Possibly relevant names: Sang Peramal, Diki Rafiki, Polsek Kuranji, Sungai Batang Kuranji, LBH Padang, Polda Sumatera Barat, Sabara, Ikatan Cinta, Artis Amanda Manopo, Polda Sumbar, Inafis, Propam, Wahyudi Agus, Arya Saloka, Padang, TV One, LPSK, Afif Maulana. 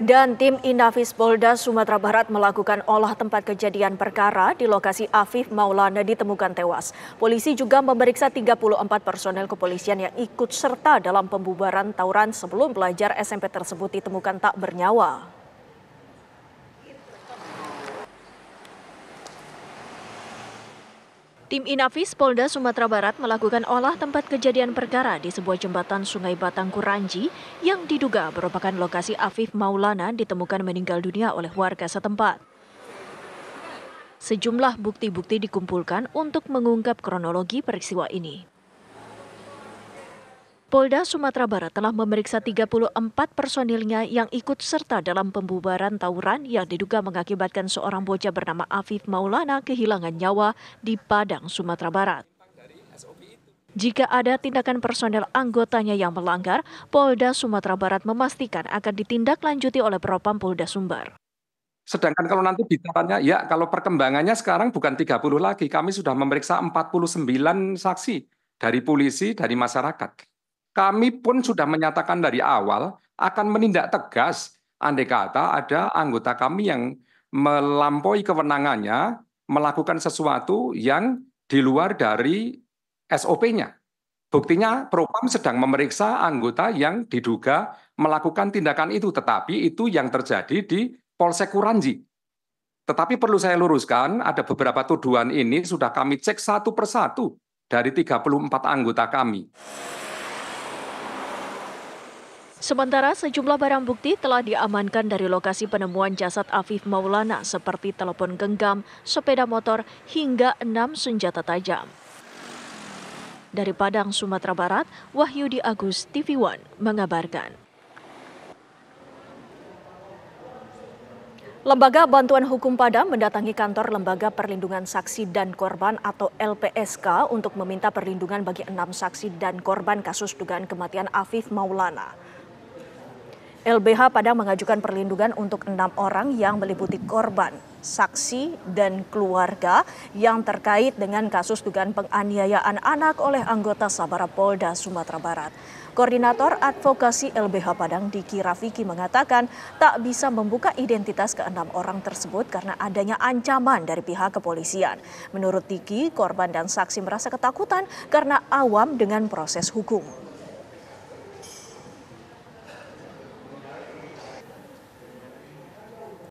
Dan tim Inafis Polda Sumatera Barat melakukan olah tempat kejadian perkara di lokasi Afif Maulana ditemukan tewas. Polisi juga memeriksa 34 personel kepolisian yang ikut serta dalam pembubaran tawuran sebelum pelajar SMP tersebut ditemukan tak bernyawa. Tim Inafis Polda Sumatera Barat melakukan olah tempat kejadian perkara di sebuah jembatan Sungai Batang Kuranji yang diduga merupakan lokasi Afif Maulana ditemukan meninggal dunia oleh warga setempat. Sejumlah bukti-bukti dikumpulkan untuk mengungkap kronologi peristiwa ini. Polda Sumatera Barat telah memeriksa 34 personilnya yang ikut serta dalam pembubaran tawuran yang diduga mengakibatkan seorang bocah bernama Afif Maulana kehilangan nyawa di Padang, Sumatera Barat. Jika ada tindakan personel anggotanya yang melanggar, Polda Sumatera Barat memastikan akan ditindaklanjuti oleh Propam Polda Sumbar. Sedangkan kalau nanti bicaranya, ya kalau perkembangannya sekarang bukan 30 lagi, kami sudah memeriksa 49 saksi dari polisi, dari masyarakat. Kami pun sudah menyatakan dari awal akan menindak tegas andai kata ada anggota kami yang melampaui kewenangannya melakukan sesuatu yang di luar dari SOP-nya. Buktinya Propam sedang memeriksa anggota yang diduga melakukan tindakan itu, tetapi itu yang terjadi di Polsek Kuranji. Tetapi perlu saya luruskan, ada beberapa tuduhan ini sudah kami cek satu persatu dari 34 anggota kami. Sementara sejumlah barang bukti telah diamankan dari lokasi penemuan jasad Afif Maulana seperti telepon genggam, sepeda motor, hingga 6 senjata tajam. Dari Padang, Sumatera Barat, Wahyudi Agus, TV One mengabarkan. Lembaga Bantuan Hukum Padang mendatangi kantor Lembaga Perlindungan Saksi dan Korban atau LPSK untuk meminta perlindungan bagi 6 saksi dan korban kasus dugaan kematian Afif Maulana. LBH Padang mengajukan perlindungan untuk 6 orang yang meliputi korban, saksi, dan keluarga yang terkait dengan kasus dugaan penganiayaan anak oleh anggota Sabara Polda Sumatera Barat. Koordinator Advokasi LBH Padang Diki Rafiki mengatakan tak bisa membuka identitas ke-6 orang tersebut karena adanya ancaman dari pihak kepolisian. Menurut Diki, korban dan saksi merasa ketakutan karena awam dengan proses hukum.